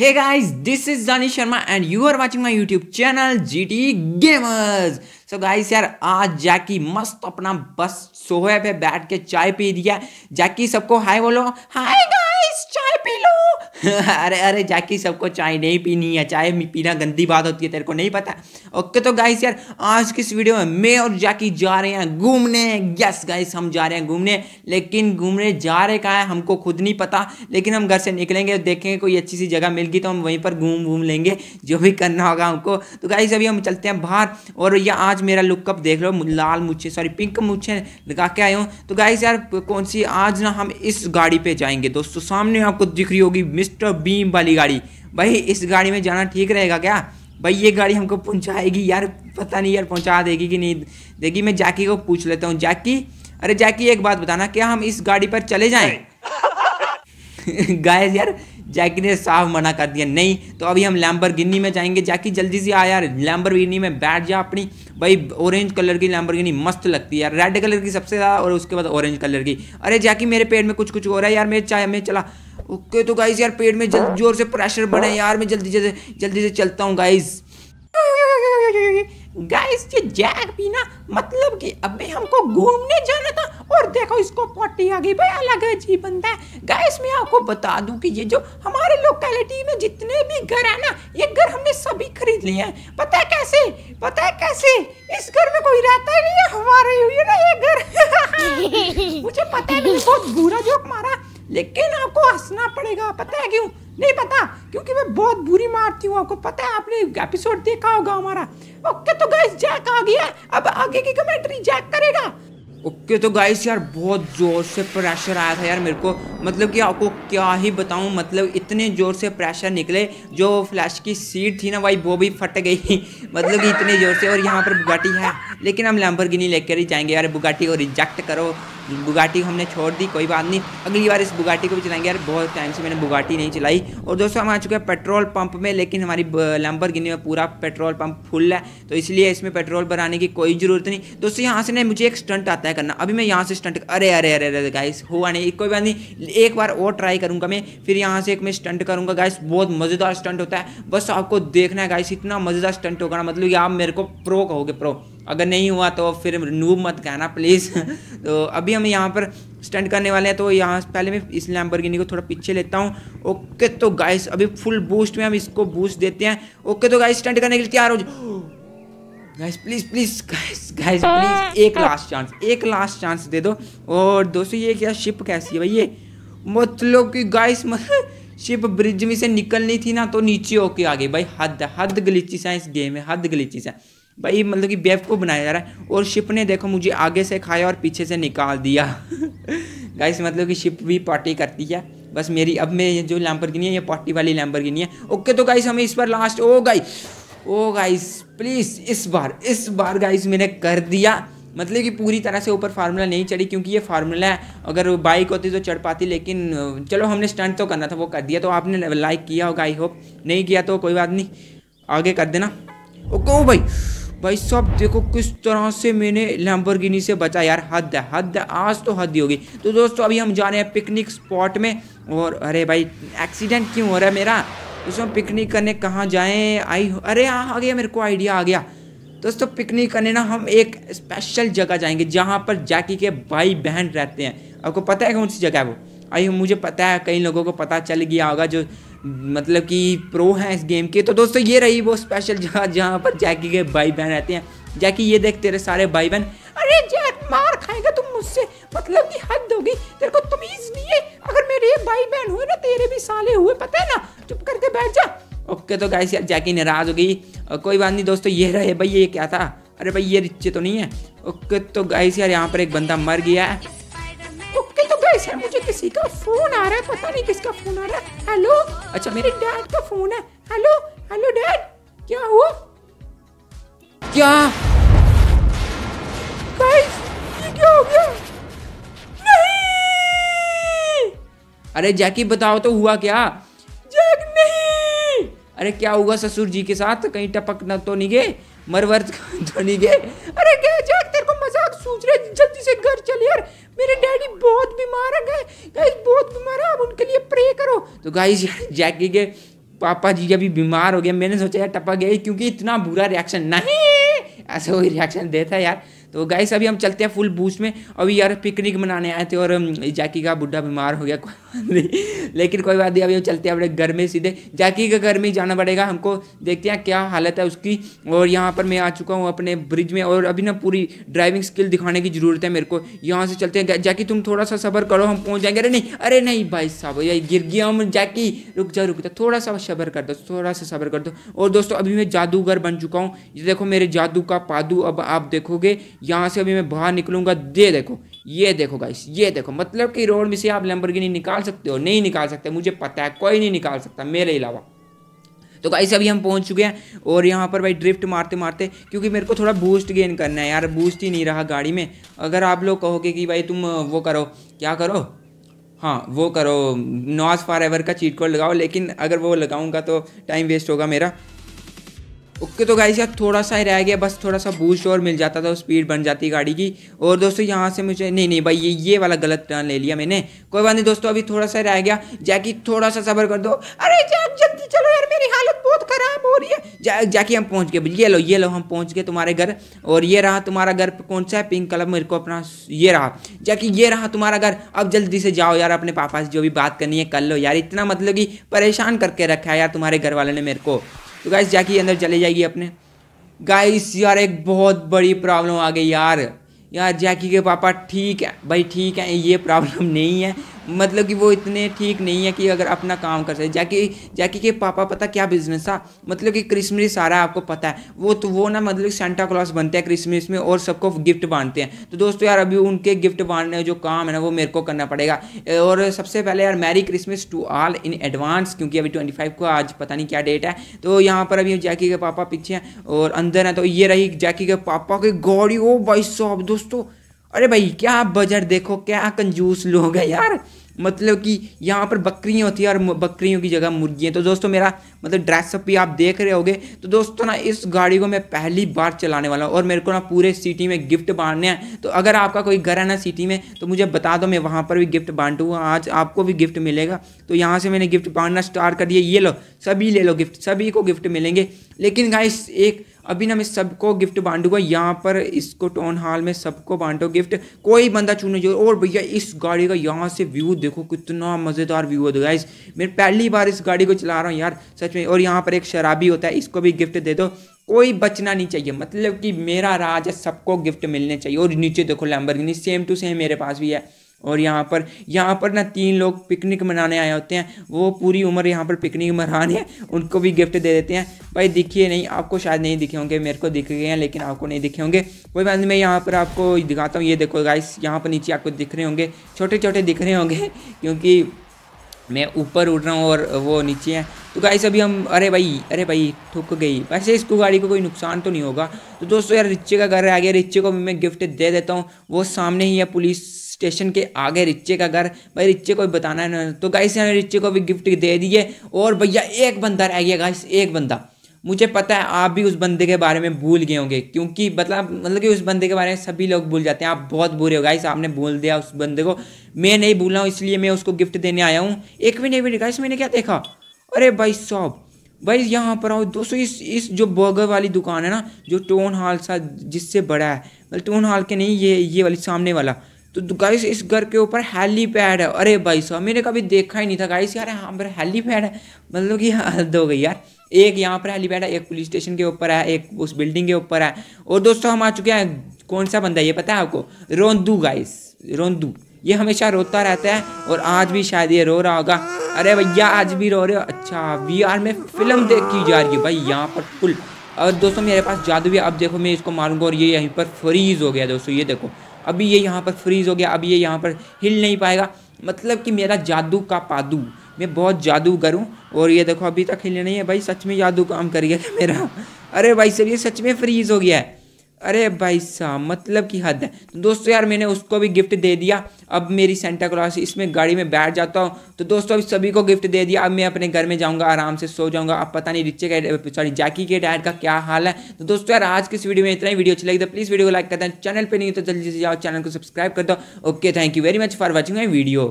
Hey guys, this is जाकी Sharma and you are watching my YouTube channel GeTe Gamerz। So guys यार आज जैकी मस्त अपना बस सोहे पे बैठ के चाय पी दिया। जैकी सबको हाय बोलो, हाय गाइस चाय पी लो। अरे जैकी सबको चाय नहीं पीनी है, चाय पीना गंदी बात होती है, तेरे को नहीं पता। ओके तो गाइस यार आज की इस वीडियो में मैं और जैकी जा रहे हैं घूमने। यस गाइस हम जा रहे हैं घूमने, लेकिन घूमने जा रहे कहाँ है हमको खुद नहीं पता। लेकिन हम घर से निकलेंगे, देखेंगे कोई अच्छी सी जगह मिल गई तो हम वहीं पर घूम लेंगे, जो भी करना होगा हमको। तो गाइस अभी हम चलते हैं बाहर। और ये आज मेरा लुकअप देख लो, लाल मुछे सॉरी पिंक मुछे लगा के आए हूँ। तो गाइस यार कौन सी आज ना हम इस गाड़ी पर जाएंगे दोस्तों, सामने आपको दिख रही होगी मिस्टर बीम वाली गाड़ी। भाई इस गाड़ी में जाना ठीक रहेगा क्या? भाई ये गाड़ी हमको पहुंचाएगी यार, पता नहीं यार पहुंचा देगी कि नहीं देगी। मैं जैकी को पूछ लेता हूँ। जैकी, अरे जैकी एक बात बताना, क्या हम इस गाड़ी पर चले जाएं? गाइस यार जैकी ने साफ मना कर दिया नहीं। तो अभी हम लैम्बोर्गिनी में जाएंगे। जैकी जल्दी से आ यार, लैम्बोर्गिनी में बैठ जा अपनी। भाई ऑरेंज कलर की लैम्बोर्गिनी मस्त लगती है यार, रेड कलर की सबसे ज़्यादा और उसके बाद ऑरेंज कलर की। अरे जैकी मेरे पेट में कुछ हो रहा है यार, मेरे चाय में चला। ओके तो गाइस यार पेट में जोर से प्रेशर बने यार, मैं जल्दी से चलता हूँ गाइस। गाइस ये जैक पीना मतलब कि अबे हमको घूमने जाना था और देखो इसको पॉटी आ गई। भाई अलग है जी बंदा है। गाइस मैं आपको बता दूं कि ये जो हमारे लोकेलिटी में जितने भी घर है ना, ये घर हमने सभी खरीद लिए हैं। पता है कैसे इस घर में कोई रहता ही नहीं है, हमारे हुई ना ये घर। मुझे पता है बहुत बुरा जोक मारा, लेकिन आपको हंसना पड़ेगा। पता है क्यों? नहीं पता, क्योंकि मैं बहुत बुरी मारती हूँ आपको। पता है, आपने एपिसोड देखा होगा हमारा। ओके तो गाइस जैक आ गया, अब आगे की कमेंट्री जैक करेगा। ओके तो गाइस यार बहुत ज़ोर से प्रेशर आया था यार मेरे को, मतलब कि आपको क्या ही बताऊं, मतलब इतने ज़ोर से प्रेशर निकले। जो फ्लैश की सीट थी ना भाई वो भी फट गई, मतलब कि इतने ज़ोर से। और यहाँ पर बुगाटी है, लेकिन हम लैम्बोर्गिनी लेकर ही जाएंगे यार। बुगाटी को रिजेक्ट करो, बुगाटी हमने छोड़ दी, कोई बात नहीं, अगली बार इस बुगाटी को भी चलाएंगे यार। बहुत टाइम से मैंने बुगाटी नहीं चलाई। और दोस्तों हम आ चुके हैं पेट्रोल पंप में, लेकिन हमारी लैम्बोर्गिनी में पूरा पेट्रोल पंप फुल है, तो इसलिए इसमें पेट्रोल भराने की कोई ज़रूरत नहीं। दोस्तों यहाँ से ना मुझे एक स्टंट आता है करना, अभी मैं यहाँ से स्टंट अरे गाइस हुआ नहीं, कोई बात नहीं, एक बार और ट्राई करूँगा मैं। फिर यहाँ से एक मैं स्टंट करूँगा गाइस, बहुत मज़ेदार स्टंट होता है, बस आपको देखना है गाइस। इतना मज़ेदार स्टंट होगा ना, मतलब कि आप मेरे को प्रो कहोगे, प्रो। अगर नहीं हुआ तो फिर नूब मत कहना प्लीज़। तो अभी हम यहाँ पर स्टंट करने वाले हैं, तो यहाँ पहले मैं इस लैम्बोर्गिनी को थोड़ा पीछे लेता हूँ। ओके तो गाइस अभी फुल बूस्ट में हम इसको बूस्ट देते हैं। ओके तो गाइस स्टंट करने के लिए तैयार हो जाओ गाइस, प्लीज़ एक लास्ट चांस दे दो। और दोस्तों ये क्या शिप कैसी है भाई, ये मतलब कि गाइस शिप ब्रिज में से निकलनी थी ना, तो नीचे होके आ गई। भाई हद ग्लिचिस है इस गेम में, हद ग्लिचिस है भाई, मतलब कि बेवकूफ़ बनाया जा रहा है। और शिप ने देखो मुझे आगे से खाया और पीछे से निकाल दिया। गाइस मतलब कि शिप भी पार्टी करती है, बस मेरी अब मैं जो लैम्बोर्गिनी है ये पार्टी वाली लैम्बोर्गिनी है। ओके तो गाइस हमें इस पर लास्ट ओ गाइस प्लीज़ इस बार गाइस मैंने कर दिया, मतलब कि पूरी तरह से ऊपर फार्मूला नहीं चढ़ी, क्योंकि ये फार्मूला है, अगर बाइक होती तो चढ़ पाती। लेकिन चलो हमने स्टंट तो करना था, वो कर दिया। तो आपने लाइक किया होगा आई होप, नहीं किया तो कोई बात नहीं, आगे कर देना। ओके भाई सब देखो किस तरह से मैंने लैम्बोर्गिनी से बचा यार, हद है आज तो हद ही होगी। तो दोस्तों अभी हम जा रहे हैं पिकनिक स्पॉट में। और अरे भाई एक्सीडेंट क्यों हो रहा है मेरा? दोस्तों पिकनिक करने कहाँ जाएं? अरे आ गया मेरे को आइडिया आ गया। दोस्तों पिकनिक करने ना हम एक स्पेशल जगह जाएंगे, जहाँ पर जैकी के भाई बहन रहते हैं। आपको पता है कौन सी जगह है वो? मुझे पता है, कई लोगों को पता चल गया होगा जो मतलब कि प्रो हैं इस गेम के। तो दोस्तों ये रही वो स्पेशल जगह जहाँ पर जैकी के भाई बहन रहते हैं। जैकी ये देख तेरे सारे भाई बहन, अरे जैक मार खाएगा तुम मुझसे, मतलब कि हद होगी, तेरे को तमीज़ नहीं है। अगर मेरे भाई बहन हुए ना, तेरे भी साले हुए, पता है ना, चुप करके बैठ जा। ओके तो गाइस यार जैकी नाराज हो गई, कोई बात नहीं। दोस्तों ये रहे भाई, ये क्या था? अरे भाई ये रिच्चे तो नहीं है। ओके तो गाइस यार यहाँ पर एक बंदा मर गया है। ओके तो गाइस यार मुझे किसी का फोन आ रहा है, पता नहीं किसका फोन आ रहा है। हेलो, अच्छा मेरे डैड का फोन है। हेलो डैड, क्या हुआ? क्या गाइस ये क्या हो गया? नहीं! अरे जैकी बताओ तो हुआ क्या? जैक नहीं! अरे क्या हुआ ससुर जी के साथ? कहीं टपक ना तो नहीं गए, मरवर तो नहीं गए? अरे क्या जैक, तेरे को मजाक सूझ रहा है, जल्दी से घर चल यार, मेरे डैडी बहुत बीमार है। गाइस बहुत बीमार है, आप उनके लिए प्रे करो। तो गाइस जैकी के पापा जी अभी बीमार हो गया। मैंने सोचा यार टपक गया क्योंकि इतना बुरा रिएक्शन, नहीं ऐसा कोई रिएक्शन देता है यार। तो गाइस अभी हम चलते हैं फुल बूस्ट में। अभी यार पिकनिक मनाने आए थे और जैकी का बुढ़ा बीमार हो गया, लेकिन कोई बात नहीं। अभी हम चलते हैं अपने घर में, सीधे जैकी के घर में जाना पड़ेगा हमको, देखते हैं क्या हालत है उसकी। और यहाँ पर मैं आ चुका हूँ अपने ब्रिज में और अभी ना पूरी ड्राइविंग स्किल दिखाने की ज़रूरत है मेरे को। यहाँ से चलते हैं। जैकी तुम थोड़ा सा सब्र करो, हम पहुँच जाएंगे। अरे नहीं भाई साहब, ये गिर गया हम। जैकी रुक जा, थोड़ा सा सब्र कर दो, और दोस्तों अभी मैं जादूगर बन चुका हूँ। ये देखो मेरे जादू का पादू। अब आप देखोगे यहाँ से अभी मैं बाहर निकलूंगा। दे देखो, ये देखो गाइस, ये देखो, मतलब कि रोड में से आप लैम्बोर्गिनी निकाल सकते हो? नहीं निकाल सकते, मुझे पता है, कोई नहीं निकाल सकता मेरे अलावा। तो गाइस अभी हम पहुंच चुके हैं और यहाँ पर भाई ड्रिफ्ट मारते मारते, क्योंकि मेरे को थोड़ा बूस्ट गेन करना है यार, बूस्ट ही नहीं रहा गाड़ी में। अगर आप लोग कहोगे कि भाई तुम वो करो, क्या करो, हाँ वो करो, नॉस फॉरएवर का चीट कोड लगाओ, लेकिन अगर वो लगाऊंगा तो टाइम वेस्ट होगा मेरा। ओके तो गाइस यार थोड़ा सा ही रह गया बस, थोड़ा सा बूस्ट और मिल जाता था, स्पीड बन जाती गाड़ी की। और दोस्तों यहाँ से मुझे नहीं भाई ये वाला गलत टर्न ले लिया मैंने। कोई बात नहीं दोस्तों, अभी थोड़ा सा रह गया। जैकी थोड़ा सा सब्र कर दो। अरे जैक जल्दी चलो यार, मेरी हालत बहुत खराब हो रही है। जैकी हम पहुँच गए, ये लो हम पहुँच गए तुम्हारे घर। और ये रहा तुम्हारा घर, कौन सा है पिंक कलर, मेरे को अपना ये रहा। जैकी ये रहा तुम्हारा घर। अब जल्दी से जाओ यार, अपने पापा से जो भी बात करनी है कर लो यार। इतना मतलब कि परेशान करके रखा है यार तुम्हारे घर वालों ने मेरे को। तो गाइस जैकी अंदर चले जाएगी अपने। गाइस यार एक बहुत बड़ी प्रॉब्लम आ गई यार जैकी के पापा ठीक है भाई, ठीक है, ये प्रॉब्लम नहीं है, मतलब कि वो इतने ठीक नहीं है कि अगर अपना काम कर सके। जैकी के पापा पता क्या बिजनेस था, मतलब कि क्रिसमस आ रहा है, आपको पता है, वो ना मतलब सेंटा क्लॉस बनते हैं क्रिसमस में और सबको गिफ्ट बांटते हैं। तो दोस्तों यार अभी उनके गिफ्ट बांटने जो काम है ना वो मेरे को करना पड़ेगा। और सबसे पहले यार merry Christmas to all in advance, क्योंकि अभी 25 को आज पता नहीं क्या डेट है। तो यहाँ पर अभी जैकी के पापा पीछे हैं और अंदर हैं। तो ये रही जैकी के पापा की गाड़ी। ओ भाई साहब दोस्तों, अरे भाई क्या बजट देखो, क्या कंजूस लोग हैं यार, मतलब कि यहाँ पर बकरियाँ होती है और बकरियों की जगह मुर्गियाँ। तो दोस्तों मेरा मतलब ड्रेसअप भी आप देख रहे होगे। तो दोस्तों ना इस गाड़ी को मैं पहली बार चलाने वाला हूँ और मेरे को ना पूरे सिटी में गिफ्ट बांटने हैं। तो अगर आपका कोई घर है ना सिटी में तो मुझे बता दो, मैं वहाँ पर भी गिफ्ट बांटूँगा, आज आपको भी गिफ्ट मिलेगा। तो यहाँ से मैंने गिफ्ट बांटना स्टार्ट कर दिया। ये लो, सभी ले लो गिफ्ट, सभी को गिफ्ट मिलेंगे। लेकिन गाइस एक अभी ना मैं सबको गिफ्ट बांटूंगा यहाँ पर, इसको टाउन हॉल में सबको बांटो गिफ्ट, कोई बंदा चुने जो। और भैया इस गाड़ी का यहाँ से व्यू देखो, कितना मज़ेदार व्यू है गाइस। मैं पहली बार इस गाड़ी को चला रहा हूँ यार सच में। और यहाँ पर एक शराबी होता है, इसको भी गिफ्ट दे दो, कोई बचना नहीं चाहिए, मतलब कि मेरा राज है, सबको गिफ्ट मिलने चाहिए। और नीचे देखो लैम्बोर्गिनी सेम टू सेम मेरे पास भी है। और यहाँ पर ना 3 लोग पिकनिक मनाने आए होते हैं, वो पूरी उम्र यहाँ पर पिकनिक मनाने हैं, उनको भी गिफ्ट दे देते हैं भाई। दिखिए नहीं, आपको शायद नहीं दिखे होंगे, मेरे को दिख गए हैं लेकिन आपको नहीं दिखे होंगे। कोई बात नहीं, मैं यहाँ पर आपको दिखाता हूँ। ये देखो गाइस, यहाँ पर नीचे आपको दिख रहे होंगे, छोटे छोटे दिख रहे होंगे क्योंकि मैं ऊपर उड़ रहा हूँ और वो नीचे हैं। तो गाइस अभी हम अरे भाई ठुक गई। वैसे इसको गाड़ी को कोई नुकसान तो नहीं होगा। तो दोस्तों यार रिच्चे का घर आ गया, रिच्चे को भी मैं गिफ्ट दे देता हूँ, वो सामने ही है पुलिस स्टेशन के आगे रिच्चे का घर। भाई रिच्चे को भी बताना है ना। तो गाइस यार रिच्चे को भी गिफ्ट दे दिए। और भैया एक बंदा रह गया गाइस, एक बंदा, मुझे पता है आप भी उस बंदे के बारे में भूल गए होंगे, क्योंकि मतलब कि उस बंदे के बारे में सभी लोग भूल जाते हैं। आप बहुत बुरे हो गाइस, आपने भूल दिया उस बंदे को। मैं नहीं भूला हूँ, इसलिए मैं उसको गिफ्ट देने आया हूँ। एक मिनट गाइस, मैंने क्या देखा, अरे भाई साहब, भाई यहाँ पर आओ दोस्तों। इस जो बर्गर वाली दुकान है ना, जो टाउन हॉल सा जिससे बड़ा है, मतलब टाउन हॉल के नहीं, ये वाली सामने वाला। तो गाइस इस घर के ऊपर हेलीपैड है। अरे भाई साहब मैंने कभी देखा ही नहीं था गाइस, यार यहाँ पर हेलीपैड है, मतलब कि हद हो गई यार। एक यहाँ पर हेलीपैड है, एक पुलिस स्टेशन के ऊपर है, एक उस बिल्डिंग के ऊपर है। और दोस्तों हम आ चुके हैं, कौन सा बंदा ये पता है आपको, रोंदू गाइस, रोंदू। ये हमेशा रोता रहता है और आज भी शायद ये रो रहा होगा। अरे भैया आज भी रो रहे हो, अच्छा VR में फिल्म देखी जा रही है भाई यहाँ पर फुल। और दोस्तों मेरे पास जादू भी, अब देखो मैं इसको मारूंगा और ये यहीं पर फ्रीज हो गया दोस्तों। ये देखो अभी ये यहाँ पर फ्रीज हो गया, अब ये यहाँ पर हिल नहीं पाएगा, मतलब कि मेरा जादू का पादू, मैं बहुत जादूगर हूँ। और ये देखो अभी तक हिलने नहीं है भाई, सच में जादू काम कर गया क्या मेरा। अरे भाई साहब ये सच में फ्रीज हो गया है, अरे भाई साहब मतलब कि हद है। तो दोस्तों यार मैंने उसको भी गिफ्ट दे दिया। अब मेरी सेंटा क्लॉस इसमें गाड़ी में बैठ जाता हूँ। तो दोस्तों अभी सभी को गिफ्ट दे दिया, अब मैं अपने घर में जाऊँगा, आराम से सो जाऊँगा। अब पता नहीं जैकी के डैड का क्या हाल है। तो दोस्तों यार आज की इस वीडियो में इतना ही। वीडियो अच्छी लगी तो प्लीज़ वीडियो को लाइक करते हैं, चैनल पर नहीं तो जल्दी से जाओ चैनल को सब्सक्राइब कर दो। Okay thank you very much for watching my video.